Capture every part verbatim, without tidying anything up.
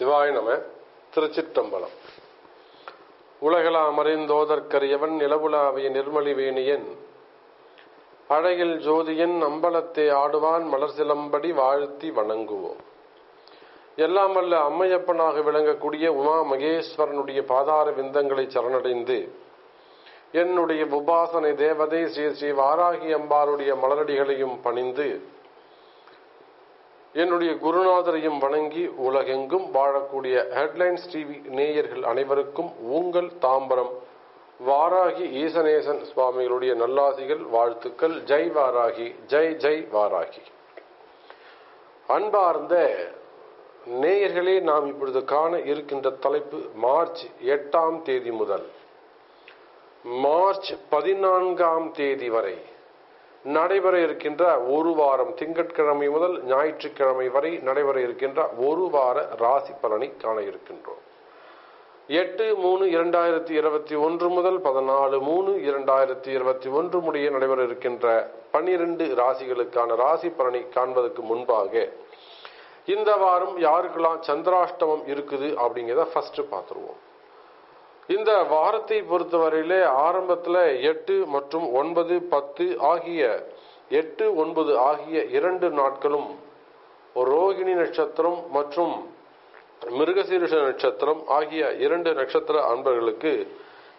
சிவாய் நம. திருச்சிற்றம்பலம். உலகலாமறிந்தோதற்கரியவன் நிலவுலாவிய நிர்மலிவேணியன் அழகில் ஜோதியின் அம்பலத்தை ஆடுவான் மலர் சிலம்படி வாழ்த்தி வணங்குவோம். எல்லாம் வல்ல அம்மையப்பனாக விளங்கக்கூடிய உமா மகேஸ்வரனுடைய பாதார விந்தங்களை சரணடைந்து என்னுடைய உபாசனை தேவதை ஸ்ரீ ஸ்ரீ வாராகி அம்பாளுடைய மலரடிகளையும் பணிந்து என்னுடைய குருநாதரையும் வணங்கி உலகெங்கும் வாழக்கூடிய ஹெட்லைன்ஸ் டிவி நேயர்கள் அனைவருக்கும் உங்கள் தாம்பரம் வாராகி ஈசநேசன் சுவாமிகளுடைய நல்லாசிகள் வாழ்த்துக்கள். ஜெய் வாராகி, ஜெய் ஜெய் வாராகி. அன்பார்ந்த நேயர்களே, நாம் இப்பொழுது காண இருக்கின்ற தலைப்பு மார்ச் எட்டாம் தேதி முதல் மார்ச் பதினான்காம் தேதி வரை நடைபெற இருக்கின்ற ஒரு வாரம், திங்கட்கிழமை முதல் ஞாயிற்றுக்கிழமை வரை நடைபெற இருக்கின்ற ஒரு வார ராசி பலனை காண இருக்கின்றோம். எட்டு மூணு இரண்டாயிரத்தி இருபத்தி ஒன்று முதல் பதினாலு மூணு இரண்டாயிரத்தி இருபத்தி ஒன்று முடிய நடைபெற இருக்கின்ற பன்னிரண்டு ராசிகளுக்கான ராசி பலனை காண்பதற்கு முன்பாக இந்த வாரம் யாருக்கெல்லாம் சந்திராஷ்டமம் இருக்குது அப்படிங்கிறத ஃபர்ஸ்ட் பார்த்துருவோம். இந்த வாரத்தை பொறுத்தவரையிலே ஆரம்பத்தில் எட்டு மற்றும் ஒன்பது பத்து ஆகிய எட்டு ஒன்பது ஆகிய இரண்டு நாட்களும் ரோகிணி நட்சத்திரம் மற்றும் மிருகசீரிஷ நட்சத்திரம் ஆகிய இரண்டு நட்சத்திர அன்பர்களுக்கு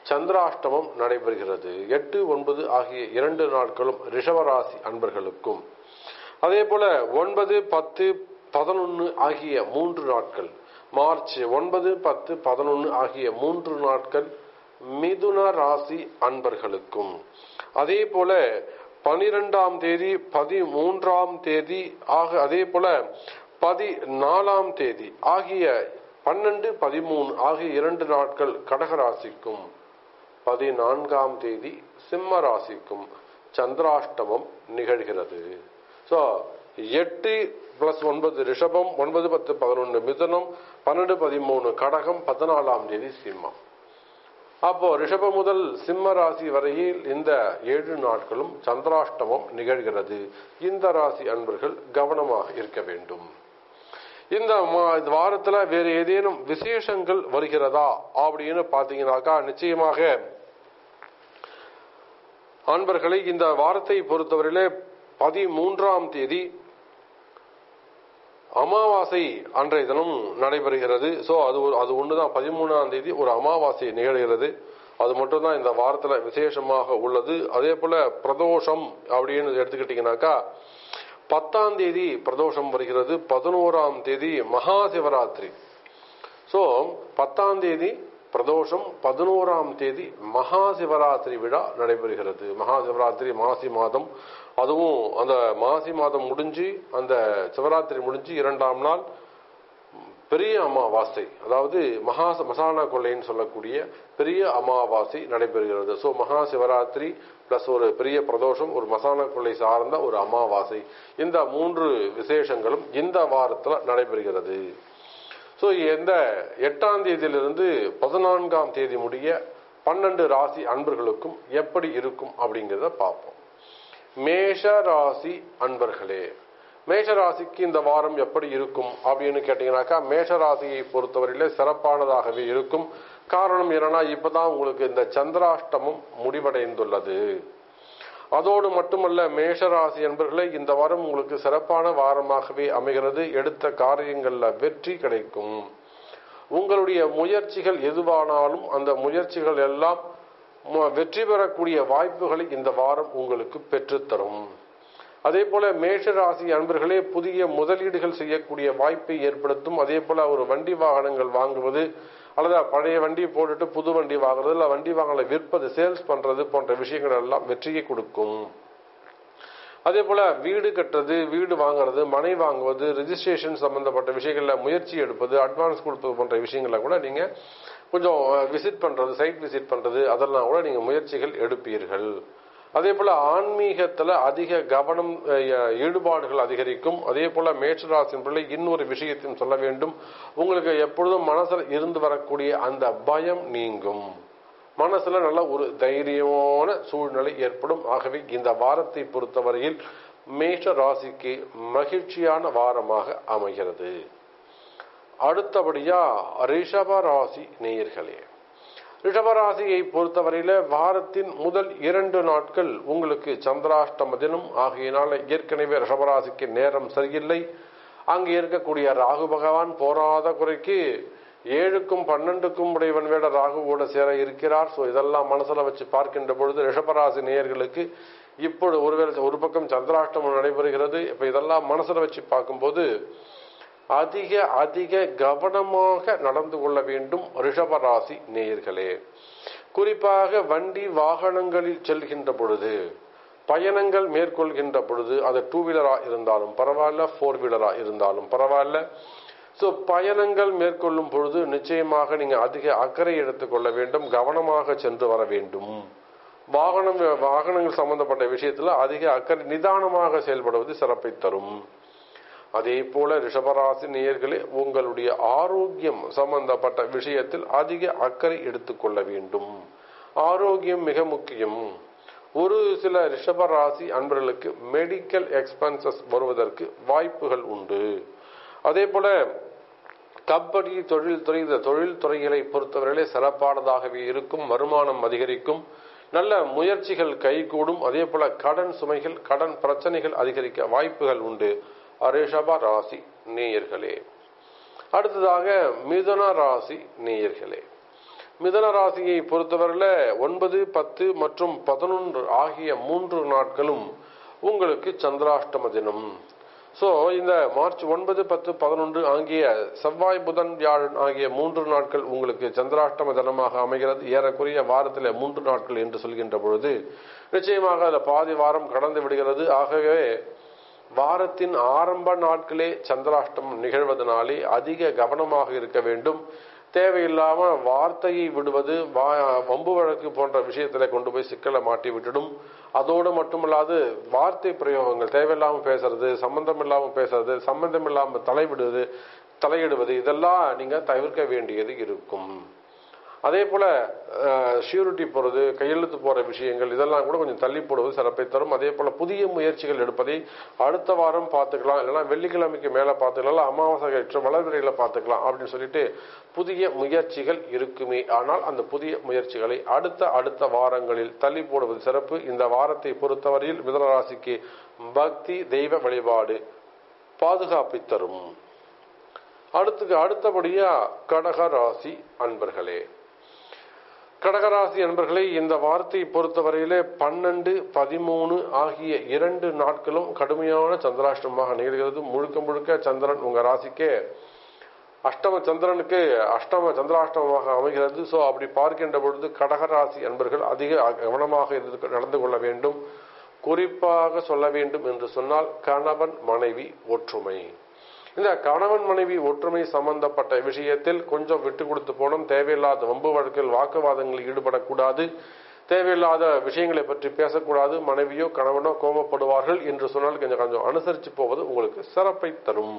சந்திராஷ்டமம் நடைபெறுகிறது. எட்டு ஒன்பது ஆகிய இரண்டு நாட்களும் ரிஷபராசி அன்பர்களுக்கும், அதே போல ஒன்பது பத்து பதினொன்று ஆகிய மூன்று நாட்கள், மார்ச் ஒன்பது பத்து பதினொன்று ஆகிய மூன்று நாட்கள் மிதுன ராசி அன்பர்களுக்கும், அதே போல பனிரெண்டாம் தேதி பதிமூன்றாம் தேதி ஆக அதே போல பதினாலாம் தேதி ஆகிய பன்னெண்டு பதிமூணு ஆகிய இரண்டு நாட்கள் கடகராசிக்கும், பதினான்காம் தேதி சிம்ம ராசிக்கும் சந்திராஷ்டமம் நிகழ்கிறது. ஸோ எட்டு பிளஸ் ஒன்பது ரிஷபம், ஒன்பது பத்து பதினொன்று மிதுனம், பன்னெண்டு பதிமூணு கடகம், பதினாலாம் தேதி சிம்மம். அப்போ ரிஷப முதல் சிம்ம ராசி வரையில் இந்த ஏழு நாட்களும் சந்திராஷ்டமம் நிகழ்கிறது. இந்த ராசி அன்பர்கள் கவனமாக இருக்க வேண்டும். இந்த வாரத்தில் வேறு ஏதேனும் விசேஷங்கள் வருகிறதா அப்படின்னு பார்த்தீங்கன்னாக்கா, நிச்சயமாக அன்பர்களை இந்த வாரத்தை பொறுத்தவரையிலே பதிமூன்றாம் தேதி அமாவாசை அன்றைய தினம் நடைபெறுகிறது. ஸோ அது அது ஒன்று தான், பதிமூணாம் தேதி ஒரு அமாவாசை நிகழ்கிறது. அது மட்டும்தான் இந்த வாரத்தில் விசேஷமாக உள்ளது. அதே போல் பிரதோஷம் அப்படின்னு எடுத்துக்கிட்டிங்கனாக்கா பத்தாம் தேதி பிரதோஷம் வருகிறது, பதினோராம் தேதி மகாசிவராத்திரி. ஸோ பத்தாம் தேதி பிரதோஷம், பதினோராம் தேதி மகாசிவராத்திரி விழா நடைபெறுகிறது. மகாசிவராத்திரி மாசி மாதம், அதுவும் அந்த மாசி மாதம் முடிஞ்சு அந்த சிவராத்திரி முடிஞ்சு இரண்டாம் நாள் பெரிய அமாவாசை, அதாவது மகா மசான கொள்ளைன்னு சொல்லக்கூடிய பெரிய அமாவாசை நடைபெறுகிறது. ஸோ மகாசிவராத்திரி பிளஸ் ஒரு பெரிய பிரதோஷம், ஒரு மசான கொள்ளை சார்ந்த ஒரு அமாவாசை, இந்த மூன்று விசேஷங்களும் இந்த வாரத்தில் நடைபெறுகிறது. ஸோ இந்த எட்டாம் தேதியிலிருந்து பதினான்காம் தேதி முடிய பன்னெண்டு ராசி அன்பர்களுக்கும் எப்படி இருக்கும் அப்படிங்கிறத பார்ப்போம். மேஷராசி அன்பர்களே, மேஷராசிக்கு இந்த வாரம் எப்படி இருக்கும் அப்படின்னு கேட்டீங்கன்னாக்கா, மேஷராசியை பொறுத்தவரையிலே சிறப்பானதாகவே இருக்கும். காரணம் என்னன்னா, இப்போதான் உங்களுக்கு இந்த சந்திராஷ்டமம் முடிவடைந்துள்ளது. அதோடு மட்டுமல்ல, மேஷராசி அன்பர்களே, இந்த வாரம் உங்களுக்கு சிறப்பான வாரமாகவே அமைகிறது. எடுத்த காரியங்களில் வெற்றி கிடைக்கும். உங்களுடைய முயற்சிகள் எதுவானாலும் அந்த முயற்சிகள் எல்லாம் வெற்றி பெறக்கூடிய வாய்ப்புகளை இந்த வாரம் உங்களுக்கு பெற்றுத்தரும். அதே போல மேஷராசி அன்பர்களே, புதிய முதலீடுகள் செய்யக்கூடிய வாய்ப்பை ஏற்படுத்தும். அதே போல ஒரு வண்டி வாகனங்கள் வாங்குவது, அல்லது பழைய வண்டி போட்டுட்டு புது வண்டி வாங்குறது, இல்லை வண்டி வாகனங்களை விற்பது, சேல்ஸ் பண்றது போன்ற விஷயங்கள் எல்லாம் வெற்றியை கொடுக்கும். அதே போல வீடு கட்டுறது, வீடு வாங்குறது, மனை வாங்குவது, ரெஜிஸ்ட்ரேஷன் சம்பந்தப்பட்ட விஷயங்கள்ல முயற்சி எடுப்பது, அட்வான்ஸ் கொடுப்பது போன்ற விஷயங்கள்ல கூட நீங்க கொஞ்சம் விசிட் பண்றது, சைட் விசிட் பண்றது, அதெல்லாம் கூட நீங்க முயற்சிகள் எடுப்பீர்கள். அதே போல ஆன்மீகத்துல அதிக கவனம், ஈடுபாடுகள் அதிகரிக்கும். அதே போல மேஷராசின் பிள்ளை இன்னொரு விஷயத்தையும் சொல்ல வேண்டும், உங்களுக்கு எப்பொழுதும் மனசுல இருந்து வரக்கூடிய அந்த பயம் நீங்கும். மனசுல நல்ல ஒரு தைரியமான சூழ்நிலை ஏற்படும். ஆகவே இந்த வாரத்தை பொறுத்தவரையில் மேஷ ராசிக்கு மகிழ்ச்சியான வாரமாக அமைகிறது. அடுத்தபடியா ரிஷபராசி நேயர்களே, ரிஷபராசியை பொறுத்தவரையில வாரத்தின் முதல் இரண்டு நாட்கள் உங்களுக்கு சந்திராஷ்டம தினம் ஆகியனால ஏற்கனவே ரிஷபராசிக்கு நேரம் சரியில்லை. அங்கு இருக்கக்கூடிய ராகு பகவான் போராத குறைக்கு ஏழுக்கும் பன்னெண்டுக்கும் உடையவன் வேட ராகுவோட சேர இருக்கிறார். ஸோ இதெல்லாம் மனசுல வச்சு பார்க்கின்ற பொழுது ரிஷபராசி நேயர்களுக்கு இப்போது ஒருவேளை ஒரு பக்கம் சந்திராஷ்டமம் நடைபெறுகிறது. இப்போ இதெல்லாம் மனசுல வச்சு பார்க்கும்போது அதிக அதிக கவனமாக நடந்து கொள்ள வேண்டும் ரிஷபராசி நேயர்களே. குறிப்பாக வண்டி வாகனங்களில் செல்கின்ற பொழுது, பயணங்கள் மேற்கொள்கின்ற பொழுது, அது டூ வீலரா இருந்தாலும் பரவாயில்ல, ஃபோர் வீலரா இருந்தாலும் பரவாயில்ல, ஸோ பயணங்கள் மேற்கொள்ளும் பொழுது நிச்சயமாக நீங்க அதிக அக்கறை எடுத்துக்கொள்ள வேண்டும், கவனமாக சென்று வர வேண்டும். வாகனம் வாகனங்கள் சம்பந்தப்பட்ட விஷயத்துல அதிக அக்கறை, நிதானமாக செயல்படுவது சிறப்பை தரும். அதே போல ரிஷபராசி நேயர்களே, உங்களுடைய ஆரோக்கியம் சம்பந்தப்பட்ட விஷயத்தில் அதிக அக்கறை எடுத்துக்கொள்ள வேண்டும். ஆரோக்கியம் மிக முக்கியம். ஒரு சில ரிஷபராசி அன்பர்களுக்கு மெடிக்கல் எக்ஸ்பென்சஸ் வருவதற்கு வாய்ப்புகள் உண்டு. அதே போல கபடி தொழில்துறை இந்த தொழில்துறைகளை பொறுத்தவரையிலே சிறப்பானதாகவே இருக்கும், வருமானம் அதிகரிக்கும், நல்ல முயற்சிகள் கைகூடும். அதே போல கடன் சுமைகள் கடன் பிரச்சனைகள் அதிகரிக்க வாய்ப்புகள் உண்டு ரிஷப ராசி நேயர்களே. அடுத்ததாக மிதுன ராசி நேயர்களே, மிதுன ராசியை பொறுத்தவரையில ஒன்பது பத்து மற்றும் பதினொன்று ஆகிய மூன்று நாட்களும் உங்களுக்கு சந்திராஷ்டம தினம். ஸோ இந்த மார்ச் ஒன்பது பத்து பதினொன்று ஆகிய செவ்வாய் புதன் வியாழன் ஆகிய மூன்று நாட்கள் உங்களுக்கு சந்திராஷ்டம தினமாக அமைகிறது. ஏறக்குறைய வாரத்தில் மூன்று நாட்கள் என்று சொல்கின்ற பொழுது நிச்சயமாக அதில் பாதி வாரம் கடந்து விடுகிறது. ஆகவே வாரத்தின் ஆரம்ப நாட்களே சந்திராஷ்டமம் நிகழ்வதனாலே அதிக கவனமாக இருக்க வேண்டும். தேவையில்லாமல் வார்த்தையை விடுவது, வா வம்பு வழக்கு போன்ற விஷயத்தில் கொண்டு போய் சிக்கலை மாட்டி விட்டுடும். அதோடு மட்டுமல்லாது வார்த்தை பிரயோகங்கள், தேவையில்லாமல் பேசுறது, சம்பந்தம் இல்லாமல் பேசுறது, சம்பந்தம் இல்லாமல் தலைவிடுவது தலையிடுவது இதெல்லாம் நீங்கள் தவிர்க்க வேண்டியது இருக்கும். அதே போல் ஷியூரிட்டி போடுறது, கையெழுத்து போகிற விஷயங்கள் இதெல்லாம் கூட கொஞ்சம் தள்ளி போடுவது சிறப்பை தரும். அதே போல் புதிய முயற்சிகள் எடுப்பதை அடுத்த வாரம் பார்த்துக்கலாம், இல்லைனா வெள்ளிக்கிழமைக்கு மேலே பார்த்துக்கலாம், இல்லை அமாவாசை வளர்விரையில் பார்த்துக்கலாம் அப்படின்னு சொல்லிட்டு புதிய முயற்சிகள் இருக்குமே. ஆனால் அந்த புதிய முயற்சிகளை அடுத்த அடுத்த வாரங்களில் தள்ளி போடுவது சிறப்பு. இந்த வாரத்தை பொறுத்தவரையில் மிதுன ராசிக்கு பக்தி தெய்வ வழிபாடு பாதுகாப்பை தரும். அடுத்து அடுத்தபடியா கடக ராசி அன்பர்களே, கடகராசி அன்பர்களை இந்த வாரத்தை பொறுத்தவரையிலே பன்னெண்டு பதிமூணு ஆகிய இரண்டு நாட்களும் கடுமையான சந்திராஷ்டமமாக நிகழ்கிறது. முழுக்க முழுக்க சந்திரன் உங்க ராசிக்கே அஷ்டம சந்திரனுக்கு அஷ்டம சந்திராஷ்டமமாக அமைகிறது. ஸோ அப்படி பார்க்கின்ற பொழுது கடகராசி அன்பர்கள் அதிக கவனமாக நடந்து கொள்ள வேண்டும். குறிப்பாக சொல்ல வேண்டும் என்று சொன்னால் கணவன் மனைவி ஒற்றுமை, இந்த கணவன் மனைவி ஒற்றுமை சம்பந்தப்பட்ட விஷயத்தில் கொஞ்சம் விட்டு கொடுத்து போகணும். தேவையில்லாத வம்பு வழக்கில் வாக்குவாதங்களில் ஈடுபடக்கூடாது, தேவையில்லாத விஷயங்களை பற்றி பேசக்கூடாது. மனைவியோ கணவனோ கோபப்படுவார்கள் என்று சொன்னால் கொஞ்சம் கொஞ்சம் அனுசரித்து போவது உங்களுக்கு சிறப்பை தரும்.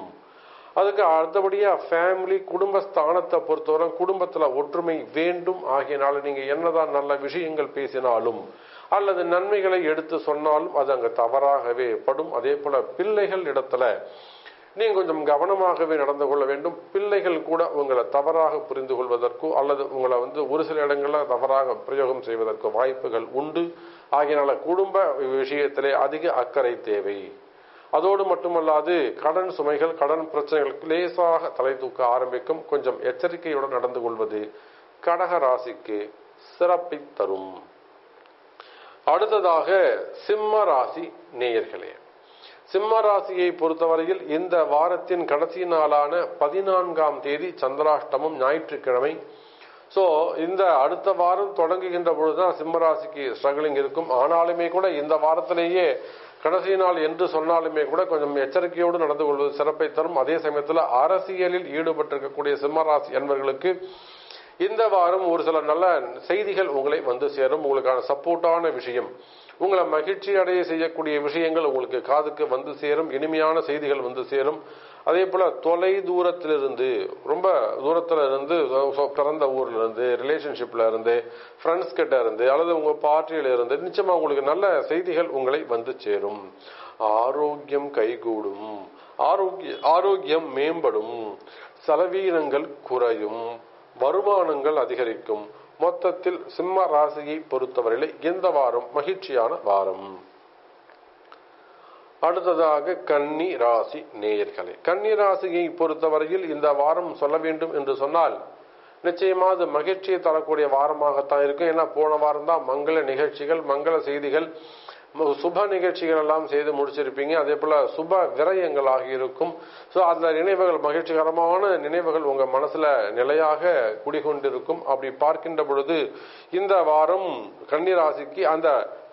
அதுக்கு அடுத்தபடியாக ஃபேமிலி குடும்பஸ்தானத்தை பொறுத்தவரை குடும்பத்தில் ஒற்றுமை வேண்டும். ஆகியனால நீங்கள் என்னதான் நல்ல விஷயங்கள் பேசினாலும் அல்லது நன்மைகளை எடுத்து சொன்னாலும் அது அங்கே தவறாகவே படும். அதே போல் பிள்ளைகள் இடத்துல நீங்கள் கொஞ்சம் கவனமாகவே நடந்து கொள்ள வேண்டும். பிள்ளைகள் கூட உங்களை தவறாக புரிந்து கொள்வதற்கோ அல்லது உங்களை வந்து ஒரு சில இடங்களில் தவறாக பிரயோகம் செய்வதற்கோ வாய்ப்புகள் உண்டு. ஆகியனால குடும்ப விஷயத்திலே அதிக அக்கறை தேவை. அதோடு மட்டுமல்லாது கடன் சுமைகள் கடன் பிரச்சனைகளுக்கு லேசாக தலை தூக்க ஆரம்பிக்கும். கொஞ்சம் எச்சரிக்கையுடன் நடந்து கொள்வது கடக ராசிக்கு சிறப்பை தரும். அடுத்ததாக சிம்ம ராசி நேயர்களே, சிம்ம ராசியை பொறுத்தவரையில் இந்த வாரத்தின் கடைசி நாளான பதினான்காம் தேதி சந்திராஷ்டமம் ஞாயிற்றுக்கிழமை. ஸோ இந்த அடுத்த வாரம் தொடங்குகின்ற பொழுதுதான் சிம்ம ராசிக்கு ஸ்ட்ரகிளிங் இருக்கும். ஆனாலுமே கூட இந்த வாரத்திலேயே கடைசி நாள் என்று சொன்னாலுமே கூட கொஞ்சம் எச்சரிக்கையோடு நடந்து கொள்வது சிறப்பை தரும். அதே சமயத்தில் அரசியலில் ஈடுபட்டிருக்கக்கூடிய சிம்ம ராசி என்பவர்களுக்கு இந்த வாரம் ஒரு சில நல்ல செய்திகள் உங்களை வந்து சேரும். உங்களுக்கான சப்போர்ட்டான விஷயம், உங்களை மகிழ்ச்சி அடைய செய்யக்கூடிய விஷயங்கள் உங்களுக்கு காதுக்கு வந்து சேரும், இனிமையான செய்திகள் வந்து சேரும். அதே போல தொலை தூரத்திலிருந்து, ரொம்ப தூரத்துல இருந்து, பிறந்த ஊர்ல இருந்து, ரிலேஷன்ஷிப்ல இருந்து, ஃப்ரெண்ட்ஸ் கிட்ட இருந்து அல்லது உங்க பார்ட்டியில இருந்து நிச்சயமா உங்களுக்கு நல்ல செய்திகள் உங்களை வந்து சேரும். ஆரோக்கியம் கைகூடும். ஆரோக்கிய ஆரோக்கியம் மேம்படும், செலவீனங்கள் குறையும், வருமானங்கள் அதிகரிக்கும். மொத்தத்தில் சிம்ம ராசியை பொறுத்தவரையிலே இந்த வாரம் மகிழ்ச்சியான வாரம். அடுத்ததாக கன்னி ராசி நேயர்களே, கன்னி ராசியை பொறுத்தவரையில் இந்த வாரம் சொல்ல வேண்டும் என்று சொன்னால் நிச்சயமா அது மகிழ்ச்சியை தரக்கூடிய வாரமாகத்தான் இருக்கும். ஏன்னா போன வாரம் தான் மங்கள நிகழ்ச்சிகள், மங்கள செய்திகள், சுப நிகழ்ச்சிகள் எல்லாம் செய்து முடிச்சிருப்பீங்க. அதே போல சுப விரயங்களாக இருக்கும். ஸோ அந்த நினைவுகள், மகிழ்ச்சிகரமான நினைவுகள் உங்க மனசுல நிலையாக குடிகொண்டிருக்கும். அப்படி பார்க்கின்ற பொழுது இந்த வாரம் கன்னிராசிக்கு அந்த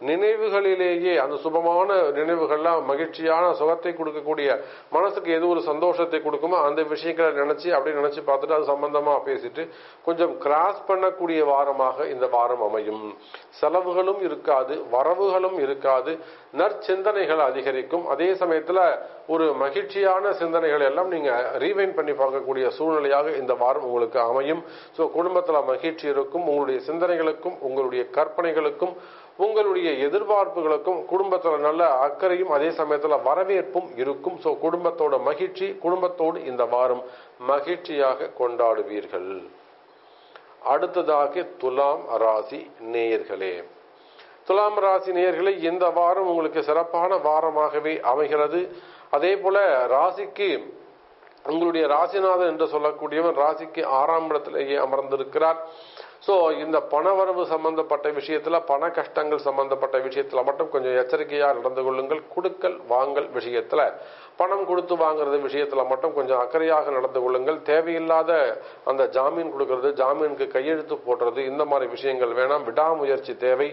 நினைவுகளிலேயே அந்த சுபமான நினைவுகள்லாம் மகிழ்ச்சியான சுகத்தை கொடுக்கக்கூடிய, மனசுக்கு எது ஒரு சந்தோஷத்தை கொடுக்குமோ அந்த விஷயங்களை நினைச்சு அப்படி நினைச்சு பார்த்துட்டு அது சம்பந்தமா பேசிட்டு கொஞ்சம் கிராஸ் பண்ணக்கூடிய வாரமாக இந்த வாரம் அமையும். செலவுகளும் இருக்காது, வரவுகளும் இருக்காது, நற்சிந்தனைகள் அதிகரிக்கும். அதே சமயத்துல ஒரு மகிழ்ச்சியான சிந்தனைகள் எல்லாம் நீங்க ரீவைண்ட் பண்ணி பார்க்கக்கூடிய சூழ்நிலையாக இந்த வாரம் உங்களுக்கு அமையும். ஸோ குடும்பத்துல மகிழ்ச்சி இருக்கும். உங்களுடைய சிந்தனைகளுக்கும் உங்களுடைய கற்பனைகளுக்கும் உங்களுடைய எதிர்பார்ப்புகளுக்கும் குடும்பத்துல நல்ல அக்கறையும் அதே சமயத்துல வரவேற்பும் இருக்கும். சோ குடும்பத்தோட மகிழ்ச்சி, குடும்பத்தோடு இந்த வாரம் மகிழ்ச்சியாக கொண்டாடுவீர்கள். அடுத்ததாக துலாம் ராசி நேயர்களே, துலாம் ராசி நேயர்களே இந்த வாரம் உங்களுக்கு சிறப்பான வாரமாகவே அமைகிறது. அதே போல ராசிக்கு உங்களுடைய ராசிநாதன் என்று சொல்லக்கூடியவன் ராசிக்கு ஆறாம் இடத்திலேயே அமர்ந்திருக்கிறார். ஸோ இந்த பணவரவு சம்பந்தப்பட்ட விஷயத்துல, பண கஷ்டங்கள் சம்பந்தப்பட்ட விஷயத்துல மட்டும் கொஞ்சம் எச்சரிக்கையா நடந்து கொள்ளுங்கள். கொடுக்கல் வாங்கல் விஷயத்துல, பணம் கொடுத்து வாங்குறது விஷயத்துல மட்டும் கொஞ்சம் அக்கறையாக நடந்து கொள்ளுங்கள். தேவையில்லாத அந்த ஜாமீன் கொடுக்கறது, ஜாமீனுக்கு கையெழுத்து போடுறது, இந்த மாதிரி விஷயங்கள் வேணாம். விடாமுயற்சி தேவை,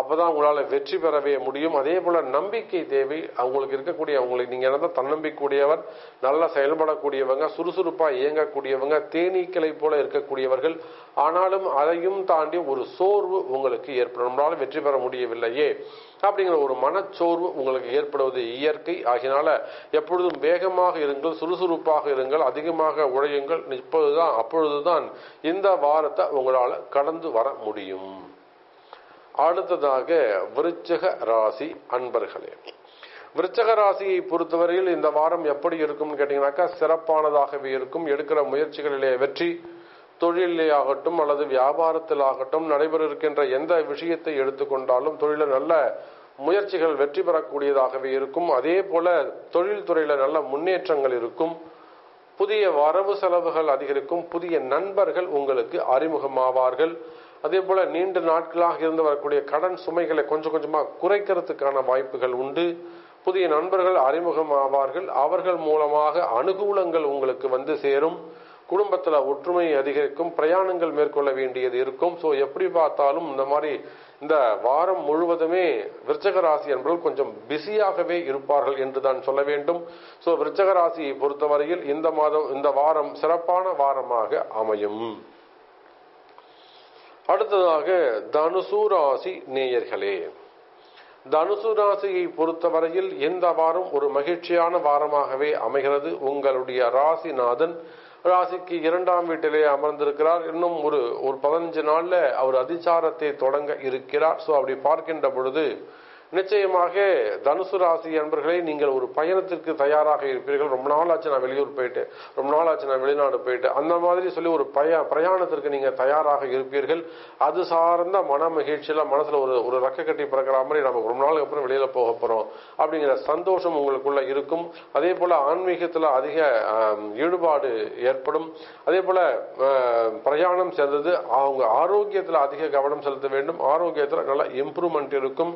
அப்பதான் உங்களால வெற்றி பெறவே முடியும். அதே போல நம்பிக்கை தேவை. அவங்களுக்கு இருக்கக்கூடிய, அவங்களுக்கு நீங்க என்ன தன்னம்பிக்கூடியவர், நல்லா செயல்படக்கூடியவங்க, சுறுசுறுப்பா இயங்கக்கூடியவங்க, தேனீக்களை போல இருக்கக்கூடியவர்கள். ஆனாலும் அதையும் தாண்டி ஒரு சோர்வு உங்களுக்கு ஏற்படும். நம்மளால வெற்றி பெற முடியவில்லையே அப்படிங்கிற ஒரு மனச்சோர்வு உங்களுக்கு ஏற்படுவது இயற்கை. ஆகினால எப்பொழுதும் வேகமாக இருங்கள், சுறுசுறுப்பாக இருங்கள், அதிகமாக உழையுங்கள். இப்பொழுதுதான் அப்பொழுதுதான் இந்த வாரத்தை உங்களால கடந்து வர முடியும். அடுத்ததாக விருச்சக ராசி அன்பர்களே, விருச்சக ராசியை பொறுத்தவரையில் இந்த வாரம் எப்படி இருக்கும்னு கேட்டீங்கன்னாக்கா சிறப்பானதாகவே இருக்கும். எடுக்கிற முயற்சிகளிலே வெற்றி, தொழிலே ஆகட்டும் அல்லது வியாபாரத்தில் ஆகட்டும், நடைபெற இருக்கின்ற எந்த விஷயத்தை எடுத்துக்கொண்டாலும் தொழில நல்ல முயற்சிகள் வெற்றி பெறக்கூடியதாகவே இருக்கும். அதே போல தொழில்துறையில நல்ல முன்னேற்றங்கள் இருக்கும். புதிய வரவு செலவுகள் அதிகரிக்கும். புதிய நண்பர்கள் உங்களுக்கு அறிமுகமாவார்கள். அதே போல நீண்ட நாட்களாக இருந்து வரக்கூடிய கடன் சுமைகளை கொஞ்சம் கொஞ்சமாக குறைக்கிறதுக்கான வாய்ப்புகள் உண்டு. புதிய நண்பர்கள் அறிமுகமாவார்கள். அவர்கள் மூலமாக அனுகூலங்கள் உங்களுக்கு வந்து சேரும். குடும்பத்துல ஒற்றுமை அதிகரிக்கும். பிரயாணங்கள் மேற்கொள்ள வேண்டியது இருக்கும். ஸோ எப்படி பார்த்தாலும் இந்த மாதிரி இந்த வாரம் முழுவதுமே விருச்சக ராசி என்பவர்கள் கொஞ்சம் பிஸியாகவே இருப்பார்கள் என்று தான் சொல்ல வேண்டும். ஸோ விருச்சக ராசியை பொறுத்தவரையில் இந்த மாதம் இந்த வாரம் சிறப்பான வாரமாக அமையும். அடுத்ததாக தனுசு ராசி நேயர்களே, தனுசு ராசியை பொறுத்தவரையில் இந்த வாரம் ஒரு மகிழ்ச்சியான வாரமாகவே அமைகிறது. உங்களுடைய ராசிநாதன் ராசிக்கு இரண்டாம் வீட்டிலே அமர்ந்திருக்கிறார். இன்னும் ஒரு ஒரு பதினஞ்சு நாள்ல அவர் அதிசாரத்தை தொடங்க இருக்கிறார். ஸோ அப்படி பார்க்கின்ற பொழுது நிச்சயமாக தனுசு ராசி அன்பர்களே நீங்கள் ஒரு பயணத்திற்கு தயாராக இருப்பீர்கள். ரொம்ப நாள் ஆச்சு நான் வெளியூர் போயிட்டு, ரொம்ப நாள் ஆச்சு நான் வெளிநாடு போயிட்டு, அந்த மாதிரி சொல்லி ஒரு பய பிரயாணத்திற்கு நீங்க தயாராக இருப்பீர்கள். அது சார்ந்த மன மகிழ்ச்சியில மனசுல ஒரு ஒரு ரக்க கட்டி பிறக்கிற மாதிரி நம்ம ரொம்ப நாளுக்கு அப்புறம் வெளியில போக போறோம் அப்படிங்கிற சந்தோஷம் உங்களுக்குள்ள இருக்கும். அதே போல ஆன்மீகத்துல அதிக ஈடுபாடு ஏற்படும். அதே போல பிரயாணம் சேர்ந்தது அவங்க ஆரோக்கியத்துல அதிக கவனம் செலுத்த வேண்டும். ஆரோக்கியத்துல நல்ல இம்ப்ரூவ்மெண்ட் இருக்கும்.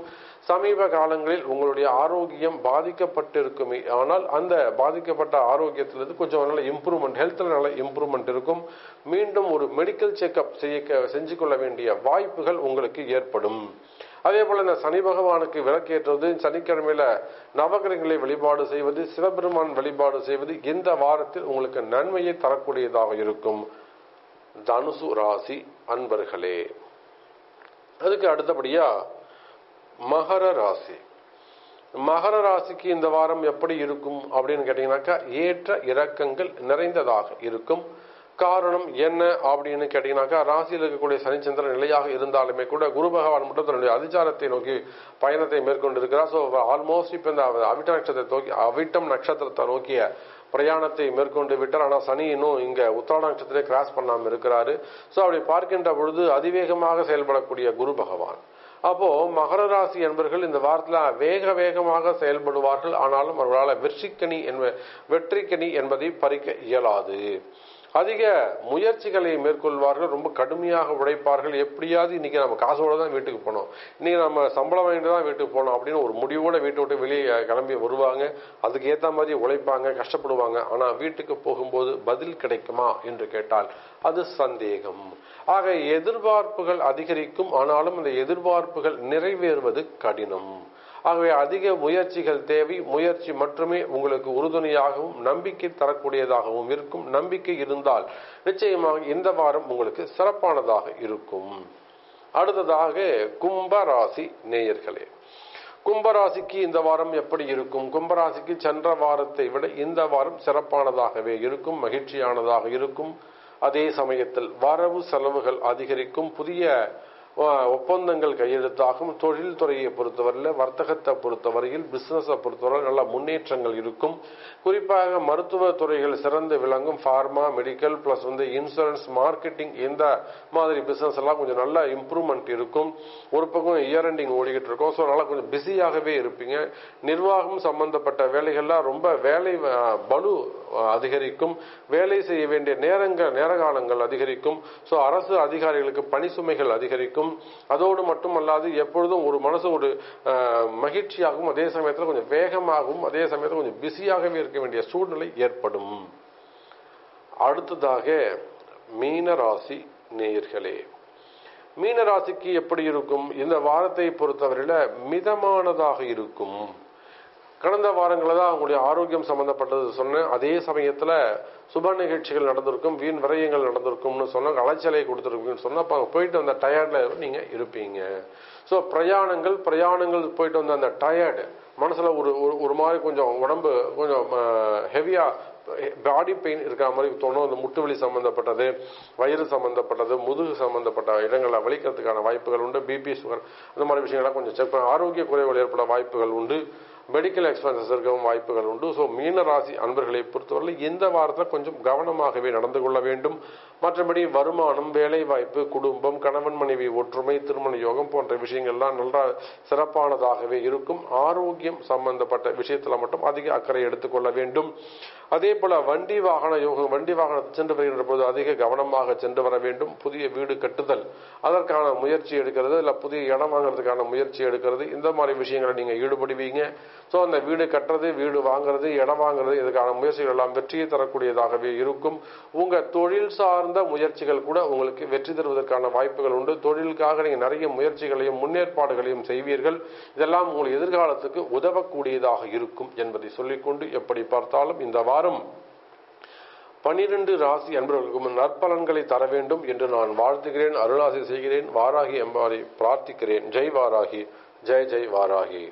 சமீப காலங்களில் உங்களுடைய ஆரோக்கியம் பாதிக்கப்பட்டிருக்குமே, ஆனால் அந்த பாதிக்கப்பட்ட ஆரோக்கியத்திலிருந்து கொஞ்சம் நல்ல இம்ப்ரூவ்மெண்ட், ஹெல்த்தில் நல்ல இம்ப்ரூவ்மெண்ட் இருக்கும். மீண்டும் ஒரு மெடிக்கல் செக்அப் செய்ய செஞ்சு கொள்ள வேண்டிய வாய்ப்புகள் உங்களுக்கு ஏற்படும். அதே போல இந்த சனி பகவானுக்கு விளக்கேற்றுவது, சனிக்கிழமையில நவகிரகங்களை வழிபாடு செய்வது, சிவபெருமான் வழிபாடு செய்வது இந்த வாரத்தில் உங்களுக்கு நன்மையை தரக்கூடியதாக இருக்கும் தனுசு ராசி அன்பர்களே. அதுக்கு அடுத்தபடியா மகர ராசி, மகர ராசிக்கு இந்த வாரம் எப்படி இருக்கும் அப்படின்னு கேட்டீங்கன்னாக்கா ஏற்ற இறக்கங்கள் நிறைந்ததாக இருக்கும். காரணம் என்ன அப்படின்னு கேட்டீங்கன்னாக்கா, ராசியில் இருக்கக்கூடிய சனிச்சந்திரன் நிலையாக இருந்தாலுமே கூட குரு பகவான் மட்டும் தன்னுடைய அதிச்சாரத்தை நோக்கி பயணத்தை மேற்கொண்டிருக்கிறார். ஸோ ஆல்மோஸ்ட் இப்போ இந்த அவிட்ட நட்சத்திரத்தை நோக்கி அவிட்டம் நட்சத்திரத்தை நோக்கிய பிரயாணத்தை மேற்கொண்டு விட்டார். ஆனால் சனி இன்னும் இங்கே உத்திராட நட்சத்திரத்தை கிராஸ் பண்ணாமல் இருக்கிறாரு. ஸோ அப்படி பார்க்கின்ற பொழுது அதிவேகமாக செயல்படக்கூடிய குரு பகவான். அப்போ மகர ராசி என்பர்கள் இந்த வாரத்தில் வேக வேகமாக செயல்படுவார்கள். ஆனாலும் அவர்களால் வெற்றிக்கணி என்ப வெற்றிக்கணி என்பதை பறிக்க இயலாது. அதிக முயற்சிகளை மேற்கொள்வார்கள், ரொம்ப கடுமையாக உழைப்பார்கள். எப்படியாவது இன்னைக்கு நம்ம காசோட தான் வீட்டுக்கு போனோம், இன்னைக்கு நம்ம சம்பளம் வாங்கிட்டு தான் வீட்டுக்கு போனோம் அப்படின்னு ஒரு முடிவோட வீட்டை விட்டு வெளியே கிளம்பி வருவாங்க. அதுக்கு ஏற்ற மாதிரி உழைப்பாங்க, கஷ்டப்படுவாங்க. ஆனால் வீட்டுக்கு போகும்போது பதில் கிடைக்குமா என்று கேட்டால் அது சந்தேகம். ஆக எதிர்பார்ப்புகள் அதிகரிக்கும். ஆனாலும் அந்த எதிர்பார்ப்புகள் நிறைவேறுவது கடினம். ஆகவே அதிக முயற்சிகள் தேவை. முயற்சி மட்டுமே உங்களுக்கு உறுதுணையாகவும் நம்பிக்கை தரக்கூடியதாகவும் இருக்கும். நம்பிக்கை இருந்தால் நிச்சயமாக இந்த வாரம் உங்களுக்கு சிறப்பானதாக இருக்கும். அடுத்ததாக கும்பராசி நேயர்களே, கும்பராசிக்கு இந்த வாரம் எப்படி இருக்கும்? கும்பராசிக்கு சென்ற வாரத்தை விட இந்த வாரம் சிறப்பானதாகவே இருக்கும், மகிழ்ச்சியானதாக இருக்கும். அதே சமயத்தில் வரவு செலவுகள் அதிகரிக்கும். புதிய ஒப்பந்தங்கள் கையெழுத்தாகும். தொழில் துறையை பொறுத்தவரையில், வர்த்தகத்தை பொறுத்தவரையில், பிஸ்னஸை பொறுத்தவரையில் நல்ல முன்னேற்றங்கள் இருக்கும். குறிப்பாக மருத்துவ துறைகள் சிறந்து விளங்கும். ஃபார்மா, மெடிக்கல் பிளஸ் வந்து இன்சூரன்ஸ், மார்க்கெட்டிங், இந்த மாதிரி பிஸ்னஸ் எல்லாம் கொஞ்சம் நல்ல இம்ப்ரூவ்மெண்ட் இருக்கும். ஒரு பக்கம் இயர் எண்டிங் ஓடிக்கிட்டு இருக்கும். ஸோ நல்லா கொஞ்சம் பிஸியாகவே இருப்பீங்க. நிர்வாகம் சம்பந்தப்பட்ட வேலைகள்லாம் ரொம்ப வேலை பலு அதிகரிக்கும். வேலை செய்ய வேண்டிய நேரங்கள் நேரகாலங்கள் அதிகரிக்கும். ஸோ அரசு அதிகாரிகளுக்கு பணி சுமைகள் அதிகரிக்கும். அதோடு மட்டுமல்லாது எப்பொழுதும் ஒரு மனசு ஒரு மகிழ்ச்சியாகவும், அதே சமயத்தில் கொஞ்சம் வேகமாகவும், அதே சமயத்தில் கொஞ்சம் பிஸியாகவே இருக்க வேண்டிய சூழ்நிலை ஏற்படும். அடுத்ததாக மீனராசி நேயர்களே, மீனராசிக்கு எப்படி இருக்கும்? இந்த வாரத்தை பொறுத்தவரையில மிதமானதாக இருக்கும். கடந்த வாரங்களில் தான் அவங்களுடைய ஆரோக்கியம் சம்பந்தப்பட்டது சொன்னேன். அதே சமயத்தில் சுப நிகழ்ச்சிகள் நடந்திருக்கும், வீண் விரயங்கள் நடந்திருக்கும்னு சொன்னாங்க, அலைச்சலை கொடுத்துருக்குன்னு சொன்னால் அப்போ அங்கே போயிட்டு வந்த டயர்டில் நீங்கள் இருப்பீங்க. ஸோ பிரயாணங்கள் பிரயாணங்கள் போயிட்டு வந்த அந்த டயர்டு மனசில் ஒரு ஒரு மாதிரி கொஞ்சம் உடம்பு கொஞ்சம் ஹெவியாக பாடி பெயின் இருக்கிற மாதிரி தோணும். அந்த முட்டுவலி சம்பந்தப்பட்டது, வயிறு சம்பந்தப்பட்டது, முதுகு சம்பந்தப்பட்ட இடங்களை வலிக்கிறதுக்கான வாய்ப்புகள் உண்டு. பிபி, சுகர் அந்த மாதிரி விஷயங்கள்லாம் கொஞ்சம் செக் பண்ண ஆரோக்கிய குறைவுகள் ஏற்பட வாய்ப்புகள் உண்டு. மெடிக்கல் எக்ஸ்பென்சஸ் இருக்கவும் வாய்ப்புகள் உண்டு. ஸோ மீனராசி அன்பர்களை பொறுத்தவரை இந்த வாரத்தில் கொஞ்சம் கவனமாகவே நடந்து கொள்ள வேண்டும். மற்றபடி வருமானம், வேலை வாய்ப்பு, குடும்பம், கணவன் மனைவி ஒற்றுமை, திருமண யோகம் போன்ற விஷயங்கள்லாம் நல்லா சிறப்பானதாகவே இருக்கும். ஆரோக்கியம் சம்பந்தப்பட்ட விஷயத்தில் மட்டும் அதிக அக்கறை எடுத்துக்கொள்ள வேண்டும். அதே போல வண்டி வாகன யோகம், வண்டி வாகனம் சென்று வருகின்ற போது அதிக கவனமாக சென்று வர வேண்டும். புதிய வீடு கட்டுதல், அதற்கான முயற்சி எடுக்கிறது, இல்லை புதிய இடம் வாங்கிறதுக்கான முயற்சி எடுக்கிறது, இந்த மாதிரி விஷயங்களை நீங்கள் ஈடுபடுவீங்க. ஸோ அந்த வீடு கட்டுறது, வீடு வாங்குறது, இடம் வாங்குறது, இதுக்கான முயற்சிகள் எல்லாம் வெற்றியை தரக்கூடியதாகவே இருக்கும். உங்கள் தொழில் சார்ந்த முயற்சிகள் கூட உங்களுக்கு வெற்றி தருவதற்கான வாய்ப்புகள் உண்டு. தொழிலுக்காக நீங்கள் நிறைய முயற்சிகளையும் முன்னேற்பாடுகளையும் செய்வீர்கள். இதெல்லாம் உங்கள் எதிர்காலத்துக்கு உதவக்கூடியதாக இருக்கும் என்பதை சொல்லிக்கொண்டு எப்படி பார்த்தாலும் இந்த வாரம் பனிரெண்டு ராசி அன்பர்களுக்கும் நற்பலன்களை தர வேண்டும் என்று நான் வாழ்த்துகிறேன், அருளாசி செய்கிறேன். வாராகி அம்பாரை பிரார்த்திக்கிறேன். ஜெய் வாராகி, ஜெய் ஜெய் வாராகி.